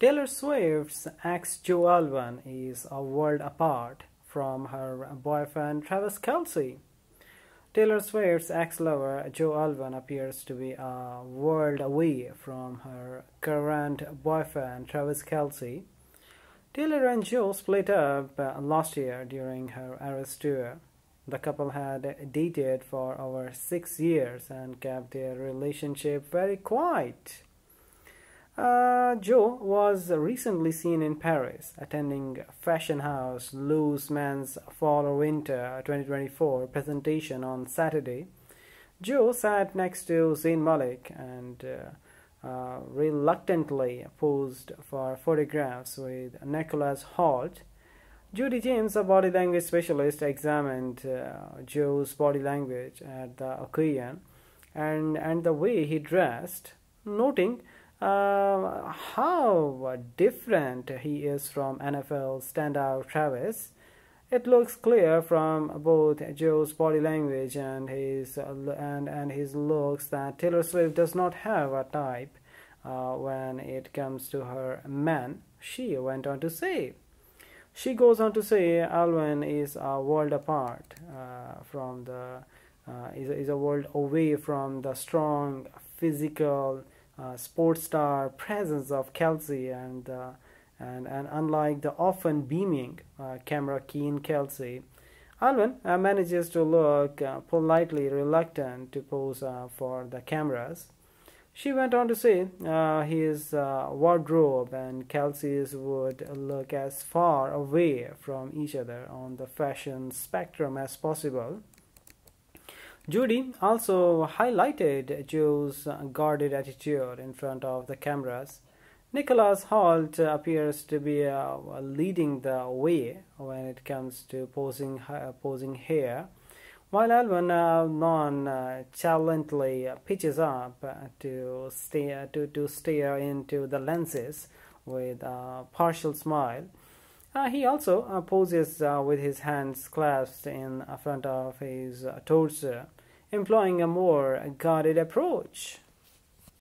Taylor Swift's ex Joe Alwyn is a world apart from her boyfriend Travis Kelce. Taylor Swift's ex-lover Joe Alwyn appears to be a world away from her current boyfriend Travis Kelce. Taylor and Joe split up last year during her Eras Tour. The couple had dated for over 6 years and kept their relationship very quiet. Joe was recently seen in Paris attending fashion house Loose Men's Fall or Winter 2024 presentation on Saturday. Joe sat next to Zayn Malik and reluctantly posed for photographs with Nicholas Hoult. Judi James, a body language specialist, examined Joe's body language at the occasion and the way he dressed, noting how different he is from NFL standout Travis. It looks clear from both Joe's body language and his looks that Taylor Swift does not have a type when it comes to her man, she went on to say. She goes on to say Alwyn is a world apart from the is a world away from the strong physical sports star presence of Kelce, and unlike the often beaming camera keen Kelce, Alwyn manages to look politely reluctant to pose for the cameras. She went on to say his wardrobe and Kelce's would look as far away from each other on the fashion spectrum as possible. Judi also highlighted Joe's guarded attitude in front of the cameras. Nicholas Hoult appears to be leading the way when it comes to posing here, while Alwyn nonchalantly pitches up to stare into the lenses with a partial smile. He also poses with his hands clasped in front of his torso, employing a more guarded approach.